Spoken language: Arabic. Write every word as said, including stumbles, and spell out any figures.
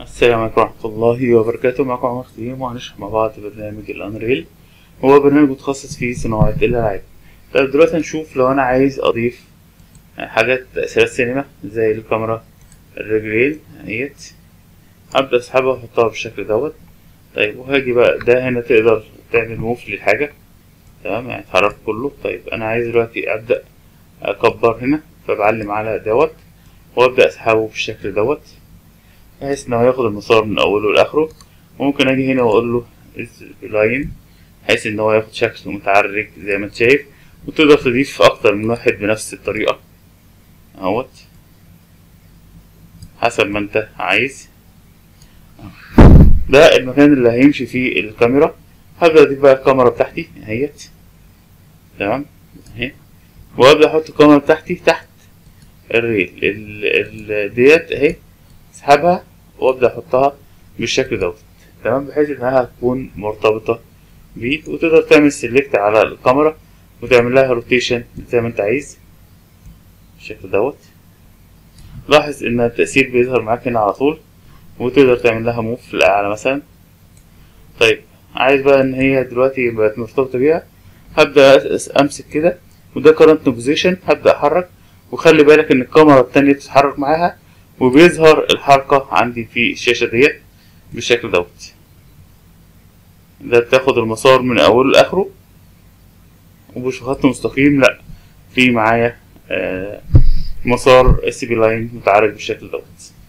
السلام عليكم ورحمة الله وبركاته. معكم عمر خديم وهنشرح مع بعض برنامج الأنريل، هو برنامج متخصص في صناعة الألعاب. طيب دلوقتي هنشوف لو أنا عايز أضيف حاجات تأثيرات سينما زي الكاميرا، الرجلين اهيت، هبدأ أسحبها وأحطها بالشكل دوت. طيب وهاجي بقى ده هنا تقدر تعمل موف للحاجة، تمام، يعني اتحرك كله. طيب أنا عايز دلوقتي أبدأ أكبر هنا، فبعلم على دوت وأبدأ أسحبه بالشكل دوت بحيث انه هياخد المسار من اوله لاخره. وممكن اجي هنا واقول له لاين بحيث ان هو ياخد شكل متعرج زي ما انت شايف، وتقدر تضيف اكتر من واحد بنفس الطريقه اهوت حسب ما انت عايز. ده المكان اللي هيمشي فيه الكاميرا، هبدا اضيف بقى الكاميرا بتاعتي اهيت، تمام اهي، وابدا احط الكاميرا بتاعتي تحت الريل ديت اهي، اسحبها وابدا احطها بالشكل دوت، تمام، بحيث انها هتكون مرتبطه بيه. وتقدر تعمل سيلكت على الكاميرا وتعمل لها روتيشن زي ما انت عايز بالشكل دوت. لاحظ ان التاثير بيظهر معاك هنا على طول، وتقدر تعمل لها موف لأعلى مثلا. طيب عايز بقى ان هي دلوقتي بقت مرتبطه بيها، هبدا امسك كده وده كرنت بوزيشن، هبدا احرك، وخلي بالك ان الكاميرا التانيه بتتحرك معاها وبيظهر الحركة عندي في الشاشة ديت بالشكل دوت. ده بتاخد المسار من اوله لاخره، ومش خط مستقيم، لأ في معايا آه مسار اس بي لاين متعرج بالشكل دوت.